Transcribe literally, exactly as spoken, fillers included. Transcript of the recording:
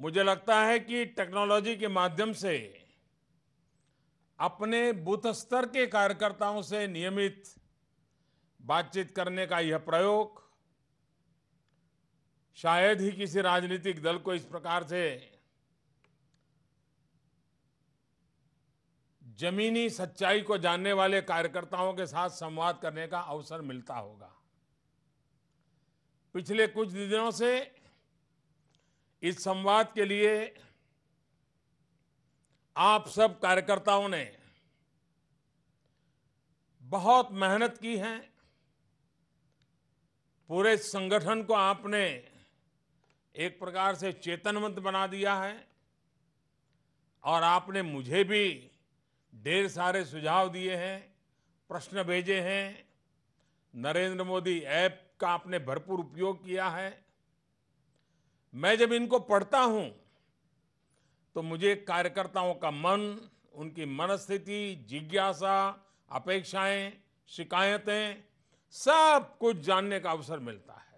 मुझे लगता है कि टेक्नोलॉजी के माध्यम से अपने बूथ स्तर के कार्यकर्ताओं से नियमित बातचीत करने का यह प्रयोग शायद ही किसी राजनीतिक दल को इस प्रकार से जमीनी सच्चाई को जानने वाले कार्यकर्ताओं के साथ संवाद करने का अवसर मिलता होगा। पिछले कुछ दिनों से इस संवाद के लिए आप सब कार्यकर्ताओं ने बहुत मेहनत की है। पूरे संगठन को आपने एक प्रकार से चेतनवंत बना दिया है और आपने मुझे भी ढेर सारे सुझाव दिए हैं, प्रश्न भेजे हैं। नरेंद्र मोदी ऐप का आपने भरपूर उपयोग किया है। मैं जब इनको पढ़ता हूं तो मुझे कार्यकर्ताओं का मन, उनकी मनस्थिति, जिज्ञासा, अपेक्षाएं, शिकायतें सब कुछ जानने का अवसर मिलता है।